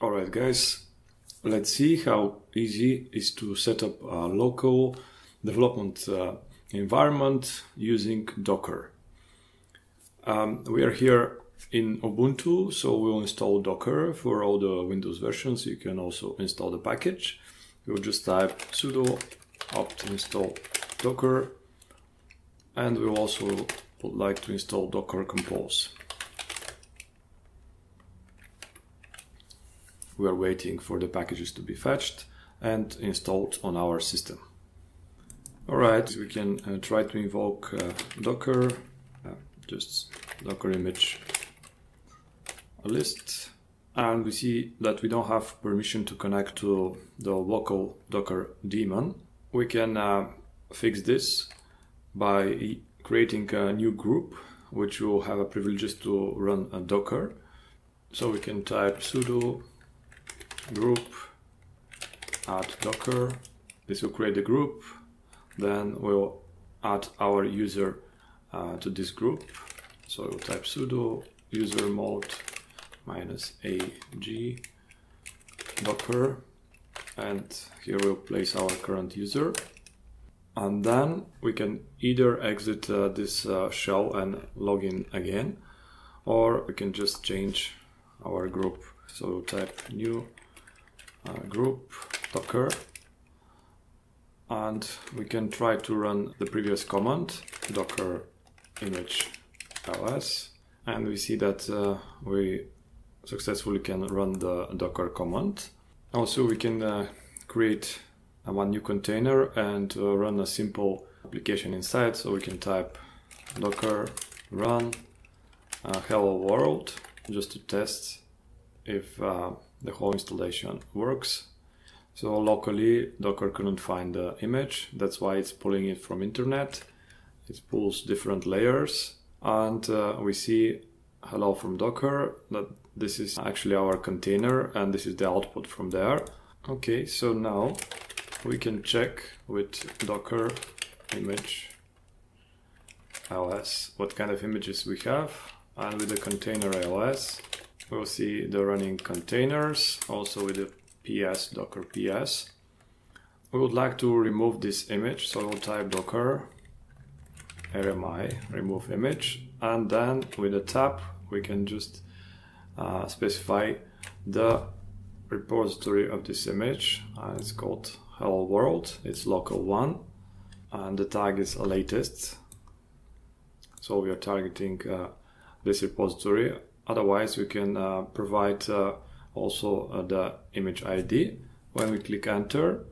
Alright guys, let's see how easy it is to set up a local development environment using Docker. We are here in Ubuntu, so we'll install Docker for all the Windows versions. You can also install the package. We'll just type sudo apt install Docker, and we'll also would like to install Docker Compose. We are waiting for the packages to be fetched and installed on our system. All right, we can try to invoke Docker, just Docker image list, and we see that we don't have permission to connect to the local Docker daemon. We can fix this by creating a new group which will have a privileges to run a Docker. So we can type sudo group add Docker. This will create a group. Then we'll add our user to this group. So we'll type sudo user mode -ag Docker, and here we'll place our current user. And then we can either exit this shell and log in again, or we can just change our group. So we'll type new group Docker, and we can try to run the previous command docker image ls, and we see that we successfully can run the Docker command. Also we can create one new container and run a simple application inside. So we can type docker run hello world just to test if the whole installation works. So locally Docker couldn't find the image, that's why it's pulling it from internet. It pulls different layers, and we see hello from Docker, that this is actually our container and this is the output from there. Okay, so now we can check with docker image ls what kind of images we have, and with the container ls we'll see the running containers, also with the ps docker ps. We would like to remove this image, so we'll type docker rmi remove image, and then with a tab we can just specify the repository of this image. It's called hello world, it's local one, and the tag is latest, so we are targeting this repository. Otherwise we can provide also the image ID. When we click enter,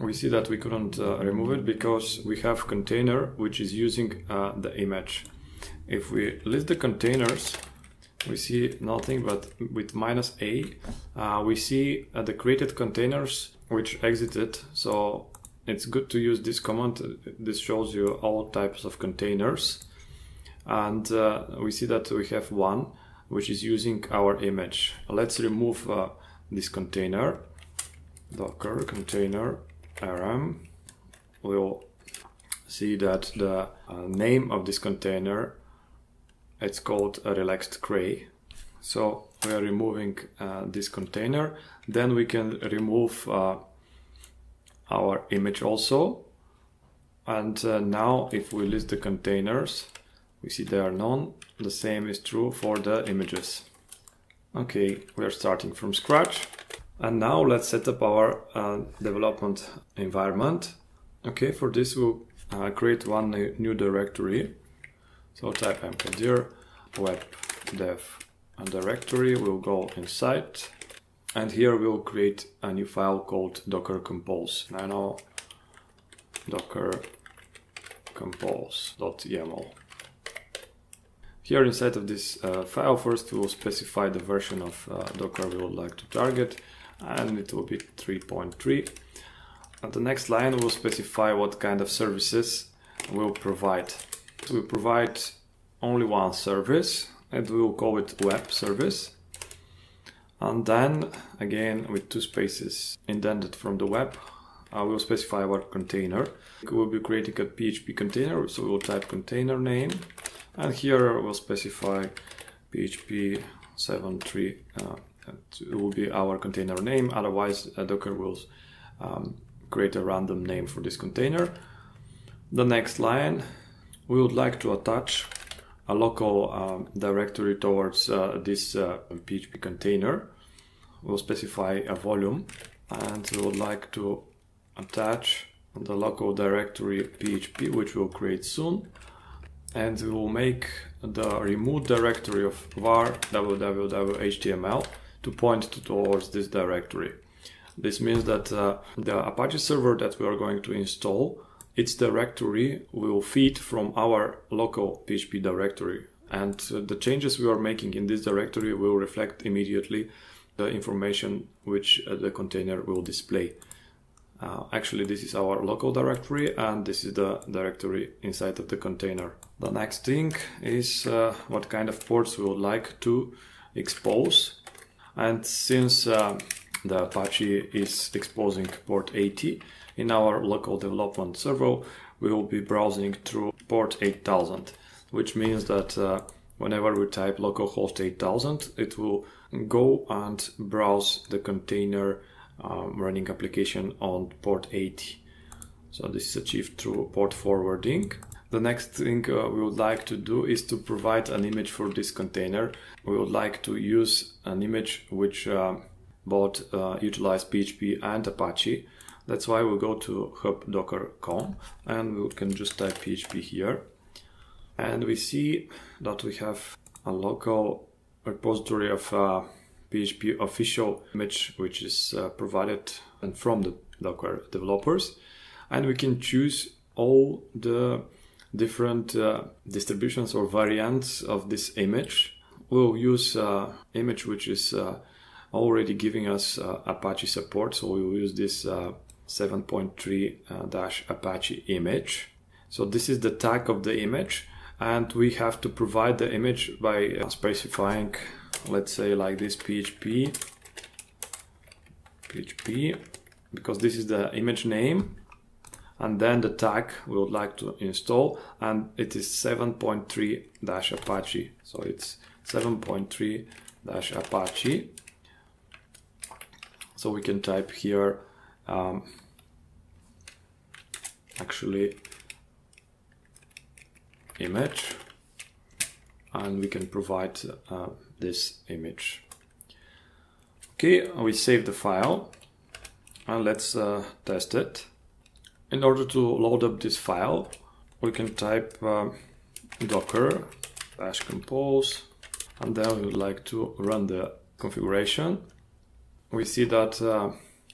we see that we couldn't remove it because we have container which is using the image. If we list the containers, we see nothing, but with -a we see the created containers which exited. So it's good to use this command. This shows you all types of containers, and we see that we have one which is using our image. Let's remove this container. Docker container rm. We'll see that the name of this container, it's called a relaxed gray. So we are removing this container. Then we can remove our image also. And now if we list the containers, we see there are none. The same is true for the images. Okay, we are starting from scratch. And now let's set up our development environment. Okay, for this we'll create one new directory. So type mkdir web dev directory, we'll go inside, and here we'll create a new file called docker compose, nano docker compose.yaml. Here inside of this file, first we'll specify the version of Docker we would like to target, and it will be 3.3. At the next line we'll specify what kind of services we'll provide. We provide only one service, and we will call it web service, and then again with two spaces indented from the web we will specify our container. We will be creating a PHP container, so we will type container name, and here we'll specify PHP 7.3 It will be our container name, otherwise Docker will create a random name for this container. The next line, we would like to attach a local directory towards this PHP container. We'll specify a volume, and we would like to attach the local directory PHP, which we'll create soon. And we will make the remote directory of var www.html to point towards this directory. This means that the Apache server that we are going to install, its directory will feed from our local PHP directory. And the changes we are making in this directory will reflect immediately the information which the container will display. Actually, this is our local directory, and this is the directory inside of the container. The next thing is what kind of ports we would like to expose. And since the Apache is exposing port 80, in our local development server, we will be browsing through port 8000, which means that whenever we type localhost 8000, it will go and browse the container running application on port 80. So this is achieved through port forwarding. The next thing we would like to do is to provide an image for this container. We would like to use an image which both utilize PHP and Apache. That's why we'll go to hub docker.com, and we can just type PHP here. And we see that we have a local repository of PHP official image, which is provided and from the Docker developers. And we can choose all the different distributions or variants of this image. We'll use image which is already giving us Apache support. So we will use this 7.3-Apache image. So this is the tag of the image, and we have to provide the image by specifying, let's say like this, PHP, because this is the image name, and then the tag we would like to install, and it is 7.3-Apache. So it's 7.3-Apache. So we can type here actually image, and we can provide this image. Okay, we save the file, and let's test it. In order to load up this file, we can type docker-compose, and then we would like to run the configuration. We see that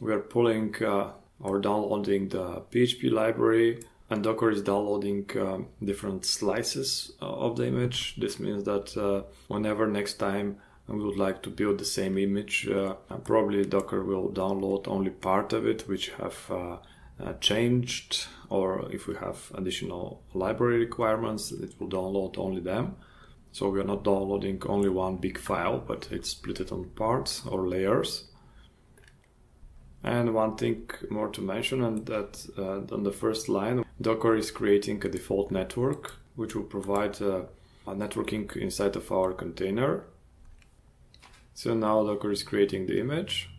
we are pulling or downloading the PHP library, and Docker is downloading different slices of the image. This means that whenever next time we would like to build the same image, probably Docker will download only part of it, which have changed, or if we have additional library requirements, it will download only them. So we are not downloading only one big file, but it's split it on parts or layers. And one thing more to mention, and that on the first line, Docker is creating a default network, which will provide a networking inside of our container. So now Docker is creating the image,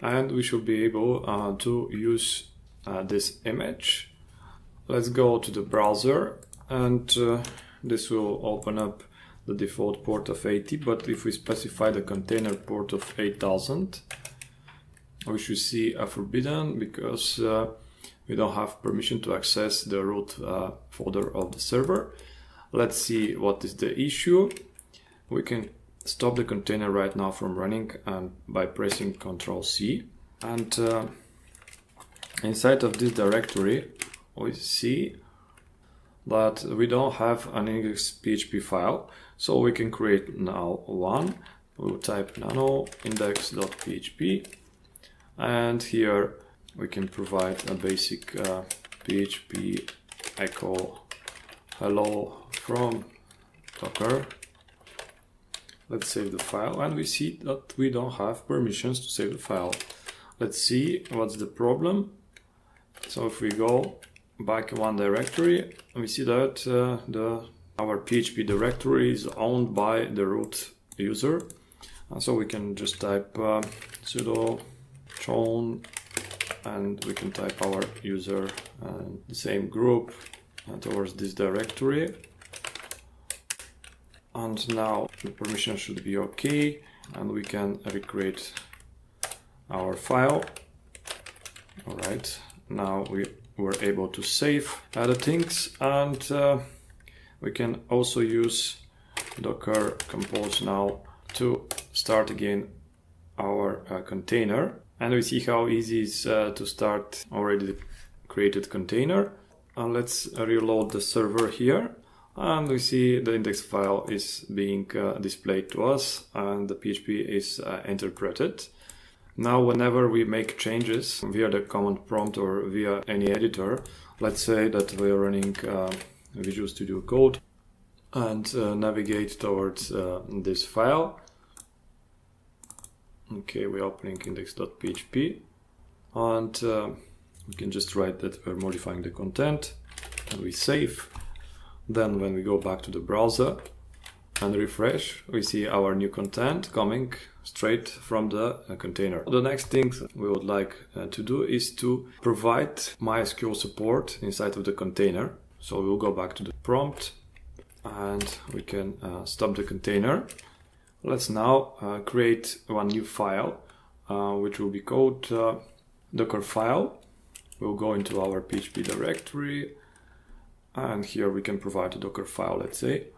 and we should be able to use this image. Let's go to the browser, and this will open up the default port of 80, but if we specify the container port of 8000, we should see a forbidden, because we don't have permission to access the root folder of the server. Let's see what is the issue. We can stop the container right now from running, and by pressing Ctrl+C. And inside of this directory, we see that we don't have an index.php file, so we can create now one. We'll type nano index.php. And here we can provide a basic PHP echo hello from Docker. Let's save the file, and we see that we don't have permissions to save the file. Let's see what's the problem. So if we go back one directory, we see that our PHP directory is owned by the root user. And so we can just type sudo chown, and we can type our user and the same group towards this directory. And now the permission should be okay, and we can recreate our file. All right, now we were able to save other things, and we can also use Docker Compose now to start again our container. And we see how easy it is to start already created container. And let's reload the server here. And we see the index file is being displayed to us, and the PHP is interpreted. Now, whenever we make changes via the command prompt or via any editor, let's say that we are running Visual Studio Code, and navigate towards this file. Okay, we're opening index.php, and we can just write that we're modifying the content, and we save. Then when we go back to the browser and refresh, we see our new content coming straight from the container. The next thing we would like to do is to provide MySQL support inside of the container. So we'll go back to the prompt, and we can stop the container. Let's now create one new file, which will be called Dockerfile. We'll go into our PHP directory, and here we can provide a Dockerfile, let's say.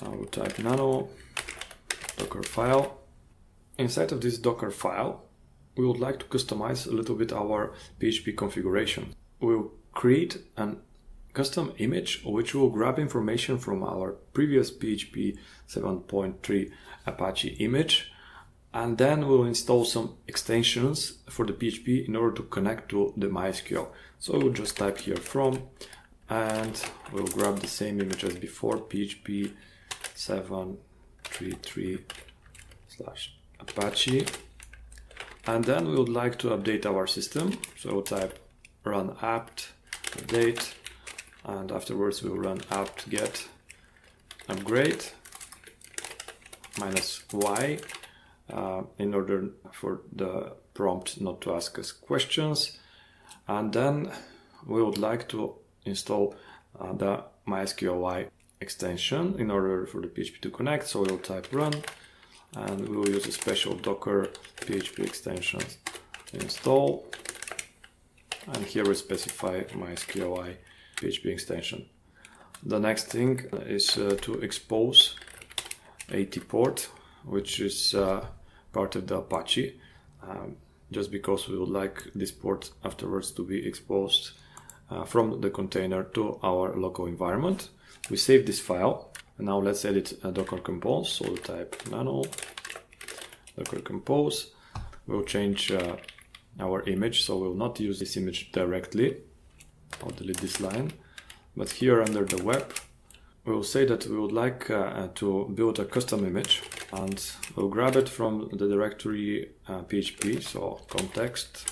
I will type nano Dockerfile. Inside of this Dockerfile, we would like to customize a little bit our PHP configuration. We'll create an custom image which will grab information from our previous PHP 7.3 Apache image, and then we'll install some extensions for the PHP in order to connect to the MySQL. So we'll just type here from, and we'll grab the same image as before, PHP 7.3.3/Apache, and then we would like to update our system. So we'll type run apt update, and afterwards we'll run apt get upgrade -y in order for the prompt not to ask us questions. And then we would like to install the MySQLi extension in order for the PHP to connect. So we'll type run, and we'll use a special docker PHP extensions install, and here we specify MySQLi PHP extension. The next thing is to expose AT port, which is part of the Apache, just because we would like this port afterwards to be exposed from the container to our local environment. We save this file, and now let's edit Docker Compose. So we'll type nano Docker Compose. We'll change our image, so we'll not use this image directly. I'll delete this line, but here under the web, we'll say that we would like to build a custom image, and we'll grab it from the directory PHP, so context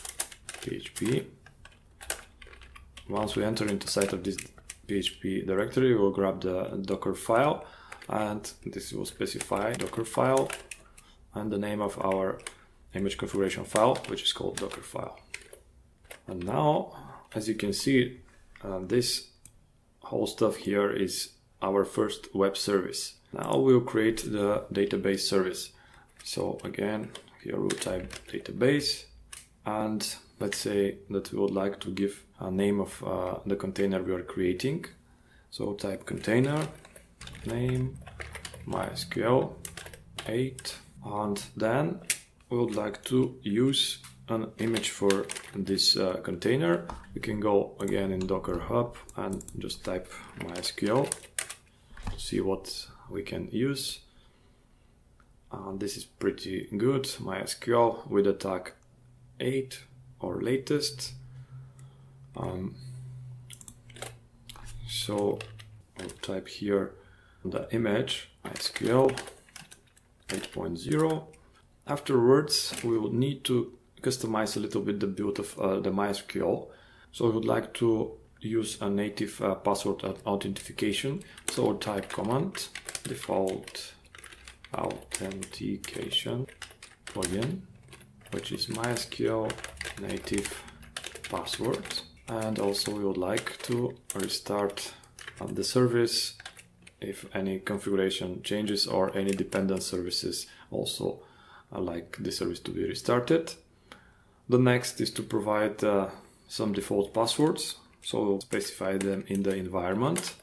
PHP. Once we enter into site of this PHP directory, we'll grab the Docker file, and this will specify Docker file and the name of our image configuration file, which is called Docker file. And now, as you can see, this whole stuff here is our first web service. Now we'll create the database service. So again, here we'll type database, and let's say that we would like to give a name of the container we are creating. So type container name MySQL 8, and then we would like to use an image for this container. We can go again in Docker Hub and just type MySQL to see what we can use. And this is pretty good, MySQL with the tag 8 or latest. So I'll type here the image MySQL 8.0. Afterwards, we will need to customize a little bit the build of the MySQL. So I would like to use a native password authentication. So I'll type command default authentication plugin, which is MySQL native passwords. And also we would like to restart the service if any configuration changes or any dependent services also like the service to be restarted. The next is to provide some default passwords, so we'll specify them in the environment.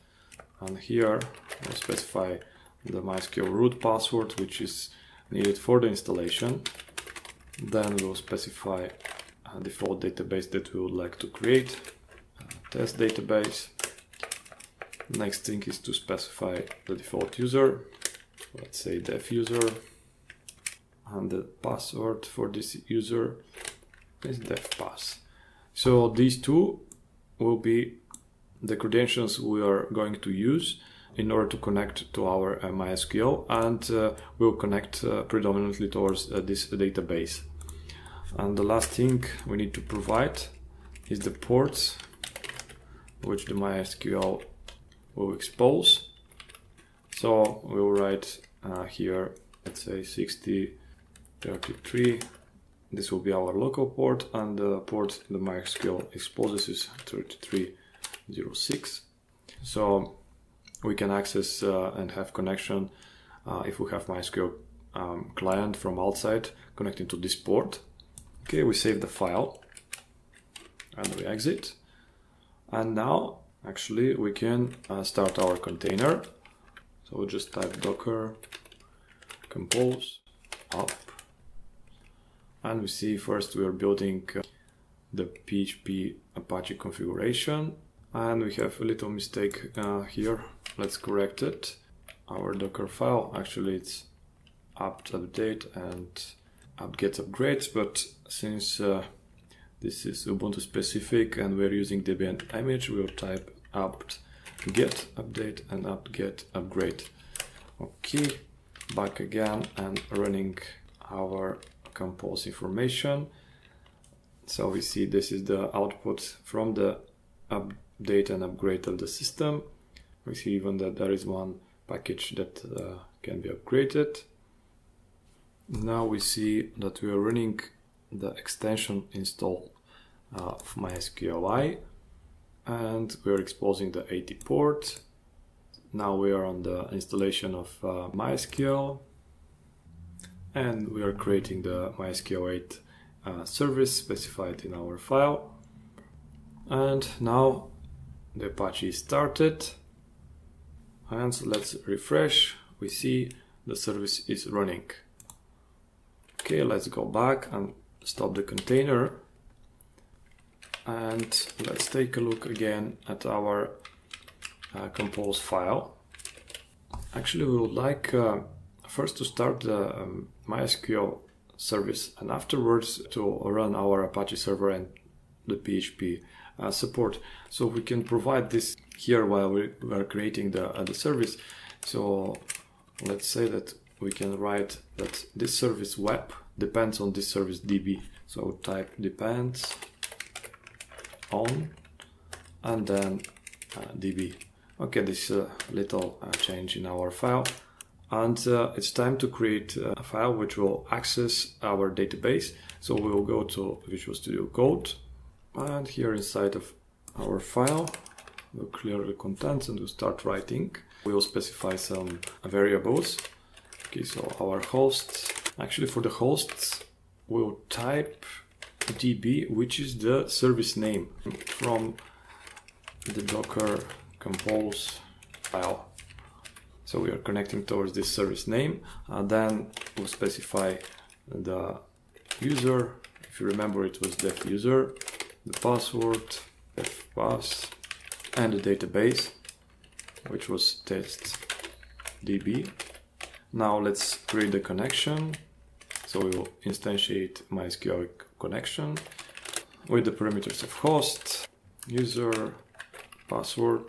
And here we'll specify the MySQL root password, which is needed for the installation. Then we'll specify a default database that we would like to create, a test database. Next thing is to specify the default user, let's say def user, and the password for this user is defpass. So these two will be the credentials we are going to use in order to connect to our MySQL, and we'll connect predominantly towards this database. And the last thing we need to provide is the ports which the MySQL will expose. So we'll write here, let's say 6033. This will be our local port, and the port the MySQL exposes is 3306. So we can access and have connection if we have MySQL client from outside connecting to this port. Okay, we save the file and we exit. And now actually we can start our container. So we'll just type Docker Compose up. And we see first we are building the PHP Apache configuration. And we have a little mistake here. Let's correct it. Our Dockerfile, actually it's apt-update and apt-get-upgrades, but since this is Ubuntu specific and we're using Debian image, we'll type apt-get-update and apt-get-upgrade. Okay, back again and running our compose information. So we see this is the output from the update and upgrade of the system. We see even that there is one package that can be upgraded. Now we see that we are running the extension install of MySQLi, and we are exposing the 80 port. Now we are on the installation of MySQL, and we are creating the MySQL 8 service specified in our file. And now the Apache is started, and so let's refresh. We see the service is running. Okay, let's go back and stop the container, and let's take a look again at our compose file. Actually, we would like first to start the MySQL service, and afterwards to run our Apache server and the PHP support. So we can provide this here while we are creating the service. So let's say that we can write that this service web depends on this service DB. So type depends on and then DB. Okay, this is a little change in our file. And it's time to create a file which will access our database. So we will go to Visual Studio Code, and here inside of our file we'll clear the contents and we'll start writing. We will specify some variables. Okay, so our hosts, actually for the hosts we'll type DB, which is the service name from the Docker Compose file. So we are connecting towards this service name, and then we'll specify the user. If you remember, it was def user, the password, defpass, and the database, which was test DB. Now let's create the connection. So we will instantiate MySQL connection with the parameters of host, user, password,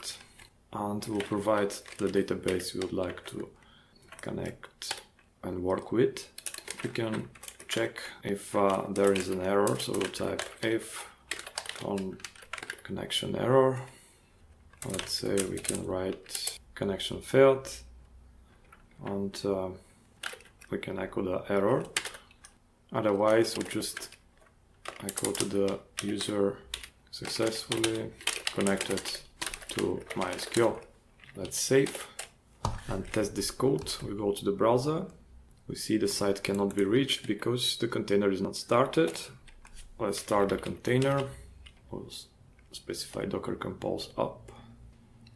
and we'll provide the database we would like to connect and work with. We can check if there is an error, so we'll type if on connection error. Let's say we can write connection failed, and we can echo the error. Otherwise, we'll just echo to the user successfully connected to MySQL. Let's save and test this code. We go to the browser. We see the site cannot be reached because the container is not started. Let's start the container. We'll specify Docker Compose up.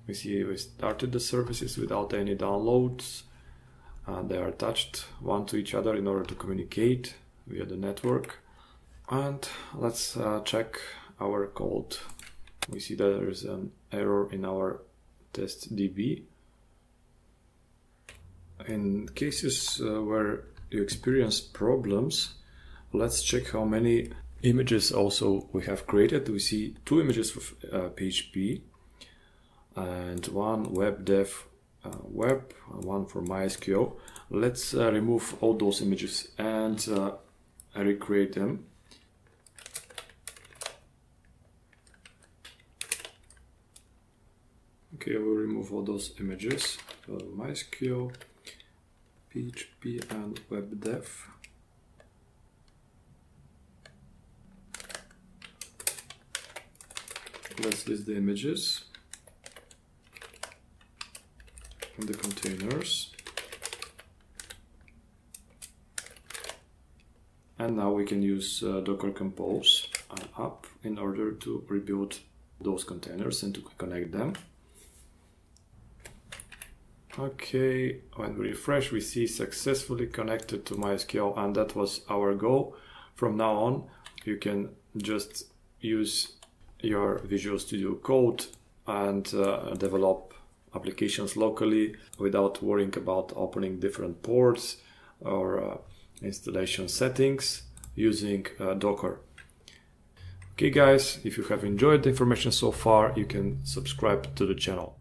We see we started the services without any downloads. They are attached one to each other in order to communicate via the network. And let's check our code. We see that there is an error in our test DB. In cases where you experience problems, let's check how many images also we have created. We see 2 images for PHP and 1 web dev web, 1 for MySQL. Let's remove all those images and recreate them. Okay, we'll remove all those images. MySQL, PHP and web dev. Let's list the images in the containers. And now we can use Docker Compose up in order to rebuild those containers and to connect them. Okay, when we refresh, we see successfully connected to MySQL, and that was our goal. From now on, you can just use your Visual Studio Code and develop applications locally without worrying about opening different ports or installation settings using Docker. Okay guys, if you have enjoyed the information so far, you can subscribe to the channel.